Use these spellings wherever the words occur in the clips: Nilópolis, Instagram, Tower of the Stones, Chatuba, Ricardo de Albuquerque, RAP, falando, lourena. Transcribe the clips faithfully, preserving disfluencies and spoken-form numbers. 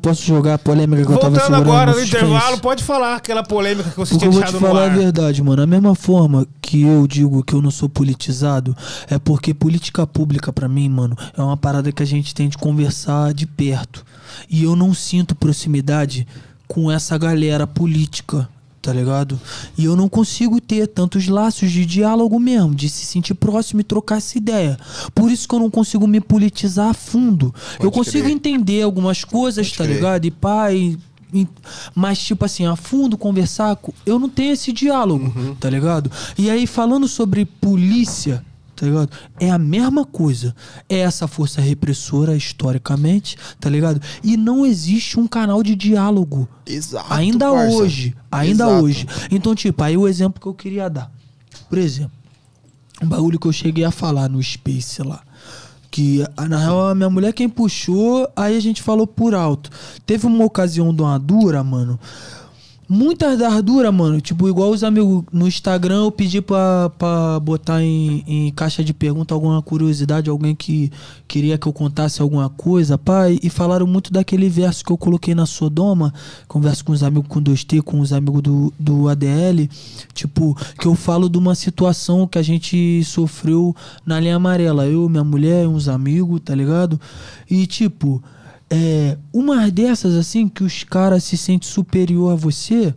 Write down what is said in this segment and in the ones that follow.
Posso jogar a polêmica que eu tava segurando? Voltando agora no intervalo, pode falar aquela polêmica que você tinha deixado no ar. Porque eu vou te falar a verdade, mano. A mesma forma que eu digo que eu não sou politizado, é porque política pública pra mim, mano, é uma parada que a gente tem de conversar de perto. E eu não sinto proximidade com essa galera política, tá ligado? E eu não consigo ter tantos laços de diálogo mesmo, de se sentir próximo e trocar essa ideia. Por isso que eu não consigo me politizar a fundo. Pode eu consigo crer. entender algumas coisas, Pode tá crer. ligado? E pai... Mas, tipo assim, a fundo, conversar... Eu não tenho esse diálogo, uhum. tá ligado? E aí, falando sobre polícia... Tá ligado? É a mesma coisa. É essa força repressora historicamente, tá ligado? E não existe um canal de diálogo. Exato, ainda parça. hoje, ainda Exato. hoje. Então, tipo, aí o exemplo que eu queria dar. Por exemplo, um bagulho que eu cheguei a falar no Space lá, que na real a minha mulher quem puxou, aí a gente falou por alto. Teve uma ocasião de uma dura, mano. Muitas das duras, mano, tipo, igual os amigos no Instagram, eu pedi pra, pra botar em, em caixa de pergunta alguma curiosidade, alguém que queria que eu contasse alguma coisa, pai, e falaram muito daquele verso que eu coloquei na Sodoma, converso com os amigos com dois T, com os amigos do, do A D L, tipo, que eu falo de uma situação que a gente sofreu na linha amarela, eu, minha mulher, uns amigos, tá ligado? E, tipo... É, uma dessas, assim, que os caras se sentem superior a você,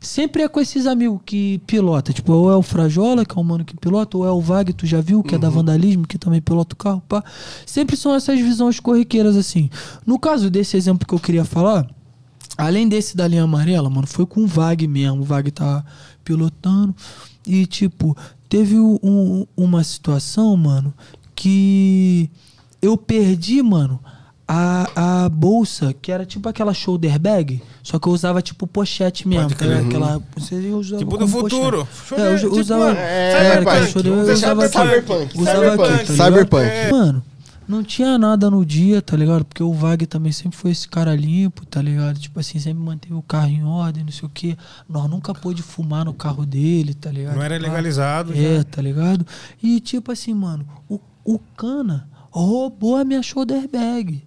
sempre é com esses amigos que pilota. Tipo, ou é o Frajola, que é o mano que pilota, ou é o Vag, tu já viu, que uhum. é da vandalismo, que também pilota o carro, pá. Sempre são essas visões corriqueiras, assim. No caso desse exemplo que eu queria falar, além desse da linha amarela, mano, foi com o Vag mesmo. O Vag tá pilotando. E, tipo, teve um, uma situação, mano, que eu perdi, mano, A, a bolsa, que era tipo aquela shoulder bag, só que eu usava tipo pochete mesmo. Pode crer. Aquela, eu usava tipo do futuro. Pochete. É, eu tipo, usava... É, cara, eu usava Cyberpunk. Tipo, Cyberpunk. Tá Cyberpunk. Mano, não tinha nada no dia, tá ligado? Porque o Vag também sempre foi esse cara limpo, tá ligado? Tipo assim, sempre manteve o carro em ordem, não sei o quê. Nós nunca pôde fumar no carro dele, tá ligado? Não era legalizado. É, já. tá ligado? E tipo assim, mano, o, o Cana roubou a minha shoulder bag.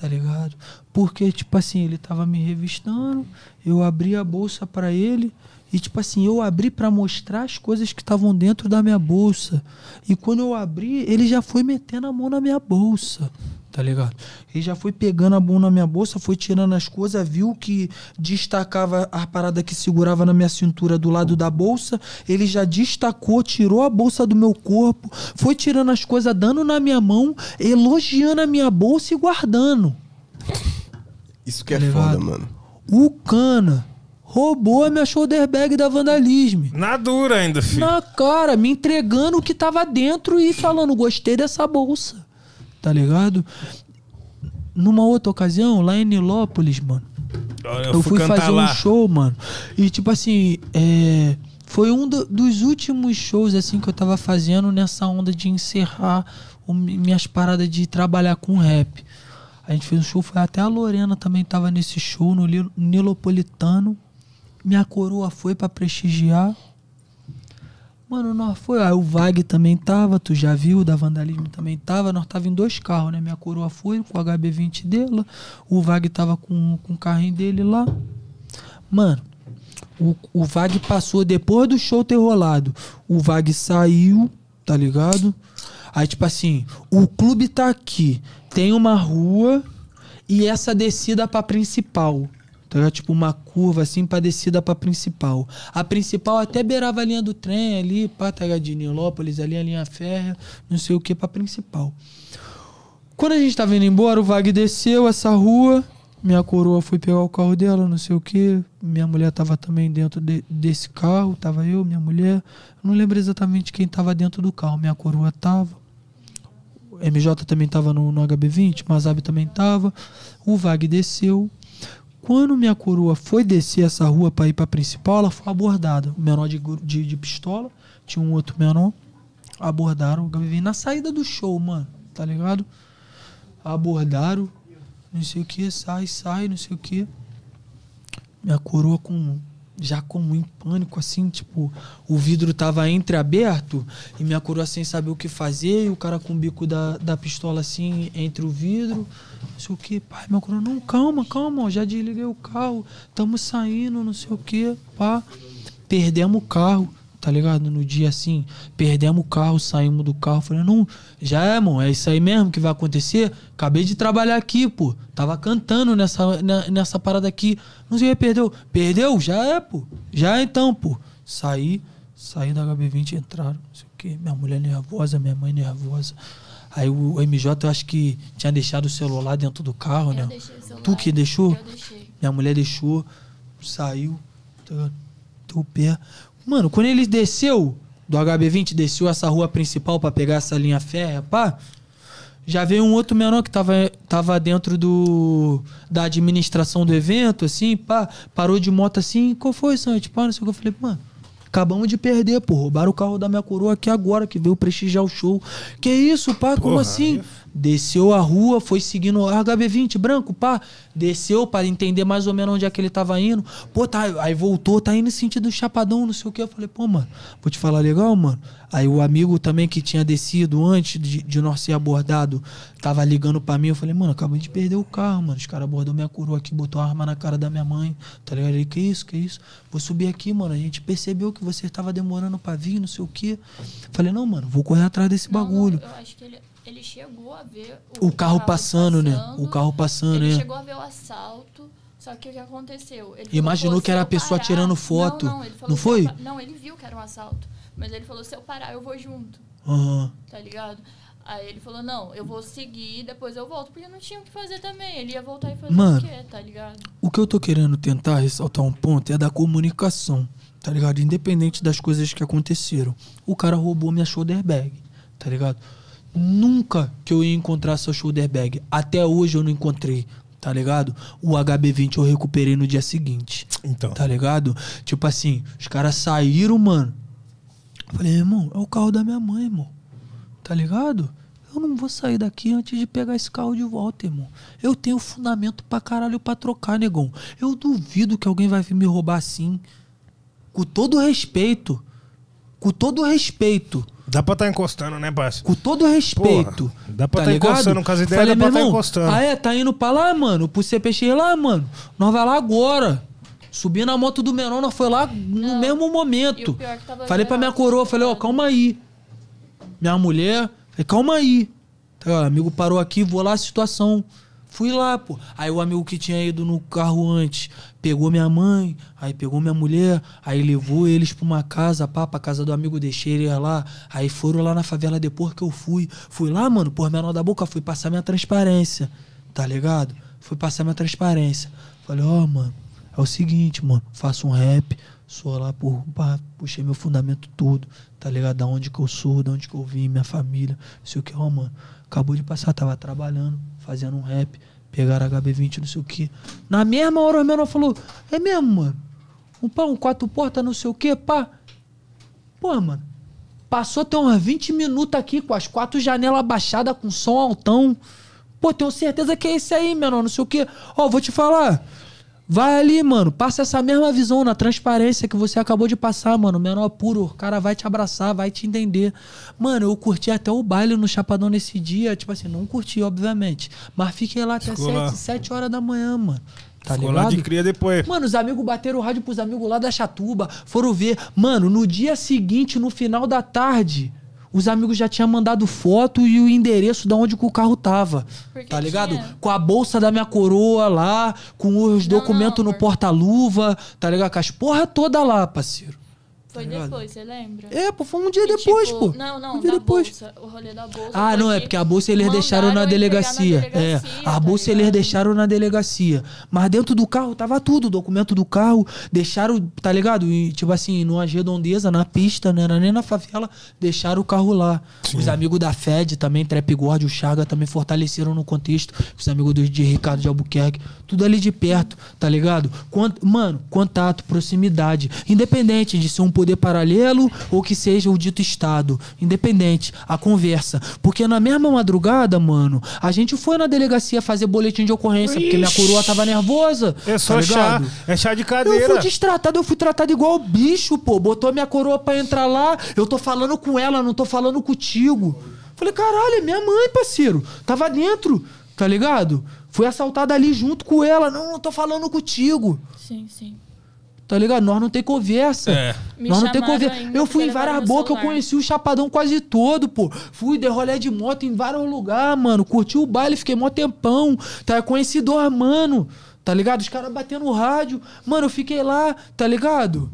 Tá ligado? Porque, tipo assim, ele tava me revistando, eu abri a bolsa pra ele e, tipo assim, eu abri pra mostrar as coisas que estavam dentro da minha bolsa. E quando eu abri, ele já foi metendo a mão na minha bolsa, tá ligado? Ele já foi pegando a mão na minha bolsa, foi tirando as coisas, viu que destacava a parada que segurava na minha cintura do lado da bolsa, ele já destacou, tirou a bolsa do meu corpo, foi tirando as coisas, dando na minha mão, elogiando a minha bolsa e guardando. Isso que é foda, mano. O Cana roubou a minha shoulder bag da vandalismo. Na dura ainda, filho. Na cara, me entregando o que tava dentro e falando, gostei dessa bolsa. Tá ligado? Numa outra ocasião, lá em Nilópolis, mano, eu, eu fui, fui fazer lá. um show, mano. E tipo assim, é, foi um do, dos últimos shows assim que eu tava fazendo nessa onda de encerrar o, minhas paradas de trabalhar com rap. A gente fez um show, foi até a Lourena também tava nesse show, no Nilopolitano. Minha coroa foi pra prestigiar. Mano, nós foi. Aí o Vag também tava, tu já viu, da vandalismo também tava. Nós tava em dois carros, né? Minha coroa foi com o H B vinte dela. O Vag tava com, com o carrinho dele lá. Mano, o, o Vag passou depois do show ter rolado. O Vag saiu, tá ligado? Aí, tipo assim, o clube tá aqui. Tem uma rua e essa descida pra principal. Então era tipo uma curva assim pra descida pra principal. A principal até beirava a linha do trem ali, pá, tá, de Nilópolis, ali a linha férrea, não sei o que, pra principal. Quando a gente tava indo embora, o Vag desceu essa rua, minha coroa foi pegar o carro dela, não sei o que, minha mulher tava também dentro de, desse carro, tava eu, minha mulher, não lembro exatamente quem tava dentro do carro, minha coroa tava. M J também tava no, no H B vinte, Mazab também tava, o Vag desceu. Quando minha coroa foi descer essa rua pra ir pra principal, ela foi abordada. O menor de, de, de pistola, tinha um outro menor, abordaram o H B vinte na saída do show, mano, tá ligado? Abordaram, não sei o que, sai, sai, não sei o que. Minha coroa com já como em pânico, assim, tipo, o vidro tava entreaberto e minha coroa sem saber o que fazer, e o cara com o bico da, da pistola, assim, entre o vidro. Não sei o que, pai, minha coroa, não, calma, calma, já desliguei o carro, estamos saindo, não sei o que, pá. Perdemos o carro, tá ligado? No dia, assim, perdemos o carro, saímos do carro, falei, não, já é, mano, é isso aí mesmo que vai acontecer? Acabei de trabalhar aqui, pô, tava cantando nessa, na, nessa parada aqui, não sei, perdeu, perdeu? Já é, pô, já é então, pô. Saí, saí da H B vinte, entraram, não sei o que, minha mulher nervosa, minha mãe nervosa. Aí o M J, eu acho que tinha deixado o celular dentro do carro, eu né? Deixei o celular. Tu que deixou? Eu deixei. Minha mulher deixou, saiu, tá, teu pé... Mano, quando ele desceu do H B vinte, desceu essa rua principal pra pegar essa linha férrea, pá, já veio um outro menor que tava, tava dentro do, da administração do evento, assim, pá, parou de moto assim, qual foi, Sant? Pá, não sei o que. Eu falei, mano, acabamos de perder, pô, roubaram o carro da minha coroa aqui agora, que veio prestigiar o show. Que isso, pá, porra, como assim? É? Desceu a rua, foi seguindo o H B vinte branco, pá, desceu para entender mais ou menos onde é que ele tava indo. Pô, tá, aí voltou, tá indo no sentido Chapadão, não sei o que. Eu falei, pô, mano, vou te falar legal, mano. Aí o amigo também que tinha descido antes de, de nós ser abordado, tava ligando pra mim. Eu falei, mano, acabei de perder o carro, mano. Os caras abordou minha coroa aqui, botou a arma na cara da minha mãe, tá ligado? Ele, que isso, que isso? Vou subir aqui, mano, a gente percebeu que você tava demorando pra vir, não sei o que. Falei, não, mano, vou correr atrás desse não, bagulho. Não, eu acho que ele... Ele chegou a ver o, o carro, carro passando, passando, né? O carro passando, ele né? Ele chegou a ver o assalto, só que o que aconteceu? Ele imaginou falou, que era a pessoa parar, tirando foto. Não, não, ele falou, não foi? Eu, não, ele viu que era um assalto. Mas ele falou, se eu parar, eu vou junto. Uhum. Tá ligado? Aí ele falou, não, eu vou seguir, depois eu volto. Porque não tinha o que fazer também. Ele ia voltar e fazer mano, o quê, tá ligado? O que eu tô querendo tentar ressaltar um ponto é da comunicação, tá ligado? Independente das coisas que aconteceram. O cara roubou minha shoulder bag, tá ligado? Nunca que eu ia encontrar essa shoulder bag. Até hoje eu não encontrei, tá ligado? O H B vinte eu recuperei no dia seguinte. Então. Tá ligado? Tipo assim, os caras saíram, mano. Eu falei, irmão, é o carro da minha mãe, irmão. Tá ligado? Eu não vou sair daqui antes de pegar esse carro de volta, irmão. Eu tenho fundamento pra caralho pra trocar, negão. Eu duvido que alguém vai vir me roubar assim. Com todo respeito. Com todo respeito. Dá pra tá encostando, né, parceiro? Com todo respeito. Porra, dá pra tá, tá encostando, com as ideias dá pra irmão, tá encostando. Ah, é? Tá indo pra lá, mano? Pro C P X lá, mano? Nós vai lá agora. Subi na moto do menor, nós foi lá no não. mesmo momento. Pior, falei pra minha coroa, falei, ó, oh, calma aí. Minha mulher, falei, calma aí. Tá, amigo parou aqui, vou lá a situação. Fui lá, pô. Aí o amigo que tinha ido no carro antes pegou minha mãe, aí pegou minha mulher, aí levou eles pra uma casa, pá, pra casa do amigo, deixei ele lá. Aí foram lá na favela depois que eu fui. Fui lá, mano, por menor da boca, fui passar minha transparência, tá ligado? Fui passar minha transparência. Falei, ó, oh, mano, é o seguinte, mano, faço um rap, sou lá, por, pá, puxei meu fundamento todo, tá ligado? Da onde que eu sou, da onde que eu vim, minha família, não sei o que, ó, oh, mano. Acabou de passar, tava trabalhando, fazendo um rap, pegaram H B vinte, não sei o que. Na mesma hora o menor falou, é mesmo, mano? Um pá, um quatro portas, não sei o que, pá. Pô, mano, passou até uns vinte minutos aqui com as quatro janelas abaixadas, com som altão. Pô, tenho certeza que é esse aí, menor, não sei o que. Ó, oh, vou te falar. Vai ali, mano, passa essa mesma visão na transparência que você acabou de passar, mano. Menor puro, o cara vai te abraçar, vai te entender. Mano, eu curti até o baile no Chapadão nesse dia. Tipo assim, não curti, obviamente. Mas fiquei lá até sete horas da manhã, mano. Tá ligado? Ficou lá de cria depois. Mano, os amigos bateram o rádio pros amigos lá da Chatuba. Foram ver. Mano, no dia seguinte, no final da tarde... Os amigos já tinham mandado foto e o endereço de onde que o carro tava. Porque tá ligado? Tinha. Com a bolsa da minha coroa lá, com os não, documentos não, não, no porta-luva, tá ligado? Com as porra toda lá, parceiro. Foi tá depois, você lembra? É, pô, foi um dia e depois, tipo, pô. Não, não, um dia da depois. Bolsa, o rolê da bolsa. Ah, não, é porque a bolsa eles deixaram na delegacia. na delegacia. É, a tá bolsa ligado? Eles deixaram na delegacia. Mas dentro do carro tava tudo, o documento do carro, deixaram, tá ligado? E, tipo assim, numa redondeza, na pista, não era nem na favela, deixaram o carro lá. Sim. Os amigos da F E D também, Trap Gord, o Chaga, também fortaleceram no contexto. Os amigos do de Ricardo de Albuquerque, tudo ali de perto, tá ligado? Quanto, mano, contato, proximidade. Independente de ser um poder poder paralelo ou que seja o dito Estado. Independente, a conversa. Porque na mesma madrugada, mano, a gente foi na delegacia fazer boletim de ocorrência. Ixi, porque minha coroa tava nervosa. É só tá chá. É chá de cadeira. Eu fui destratado, eu fui tratado igual bicho, pô. Botou minha coroa pra entrar lá. Eu tô falando com ela, não tô falando contigo. Falei, caralho, é minha mãe, parceiro. Tava dentro, tá ligado? Fui assaltado ali junto com ela. Não, não tô falando contigo. Sim, sim. Tá ligado? Nós não tem conversa. É. Nós não tem conversa. Eu fui em várias bocas, eu conheci o Chapadão quase todo, pô. Fui de rolê de moto em vários lugares, mano. Curti o baile, fiquei mó tempão. Tá? Conheci dois, mano. Tá ligado? Os caras batendo o rádio. Mano, eu fiquei lá, tá ligado?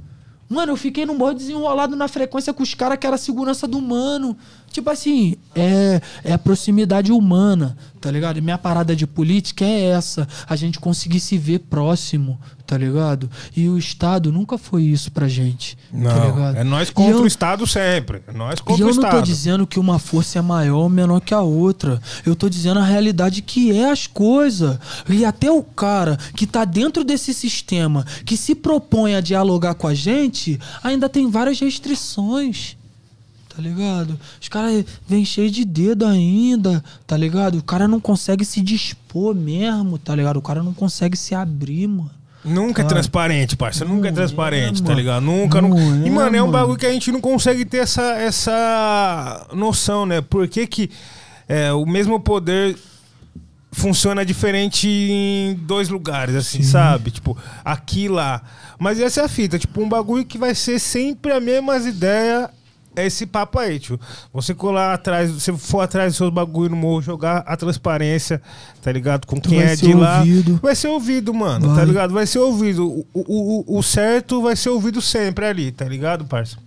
Mano, eu fiquei num bode desenrolado na frequência com os caras que era a segurança do mano. Tipo assim, é, é proximidade humana, tá ligado? Minha parada de política é essa. A gente conseguir se ver próximo, tá ligado? E o Estado nunca foi isso pra gente. Não, tá ligado? É nós contra eu, o Estado sempre. É nós contra o Estado. E eu não tô dizendo que uma força é maior ou menor que a outra. Eu tô dizendo a realidade que é as coisas. E até o cara que tá dentro desse sistema, que se propõe a dialogar com a gente, ainda tem várias restrições. Tá ligado? Os caras vêm cheios de dedo ainda, tá ligado? O cara não consegue se dispor mesmo, tá ligado? O cara não consegue se abrir, mano. Nunca tá. é transparente, parceiro. Nunca é, é transparente, mano. Tá ligado? Nunca, não nunca. É, e, mano, é um mano. bagulho que a gente não consegue ter essa, essa noção, né? Por que que é, o mesmo poder funciona diferente em dois lugares, assim, sim, sabe? Tipo, aqui e lá. Mas essa é a fita. Tipo, um bagulho que vai ser sempre a mesma ideia. É esse papo aí, tio. Você colar atrás, você for atrás dos seus bagulho no morro, jogar a transparência, tá ligado? Com quem é de lá. Vai ser ouvido, mano, vai. Tá ligado? Vai ser ouvido. O, o, o certo vai ser ouvido sempre ali, tá ligado, parça?